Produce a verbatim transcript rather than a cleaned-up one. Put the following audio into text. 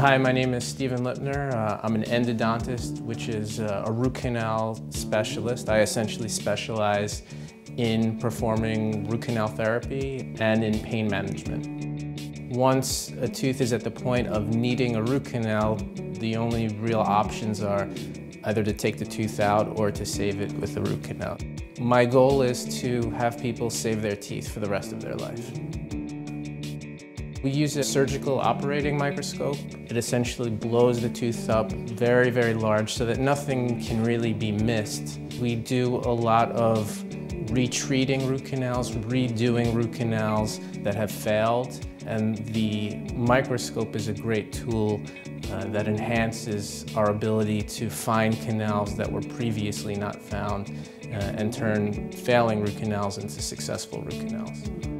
Hi, my name is Steven Lipner. Uh, I'm an endodontist, which is uh, a root canal specialist. I essentially specialize in performing root canal therapy and in pain management. Once a tooth is at the point of needing a root canal, the only real options are either to take the tooth out or to save it with a root canal. My goal is to have people save their teeth for the rest of their life. We use a surgical operating microscope. It essentially blows the tooth up very, very large so that nothing can really be missed. We do a lot of retreating root canals, redoing root canals that have failed, and the microscope is a great tool uh, that enhances our ability to find canals that were previously not found uh, and turn failing root canals into successful root canals.